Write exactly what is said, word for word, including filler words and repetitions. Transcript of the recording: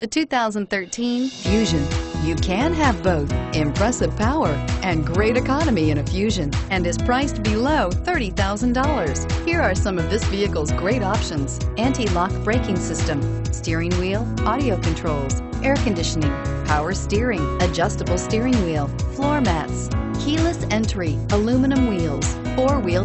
The two thousand thirteen Fusion. You can have both impressive power and great economy in a Fusion, and is priced below thirty thousand dollars. Here are some of this vehicle's great options: anti-lock braking system, steering wheel audio controls, air conditioning, power steering, adjustable steering wheel, floor mats, keyless entry, aluminum wheels, four-wheel